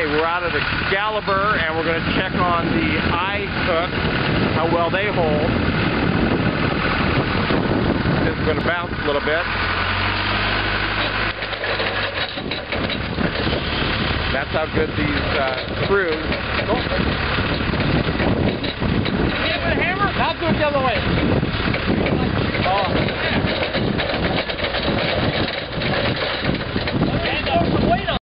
Okay, we're out of Excalibur and we're going to check on the iHooks, how well they hold. This is going to bounce a little bit. That's how good these screws. Oh. You have a hammer? I'll do it the other way.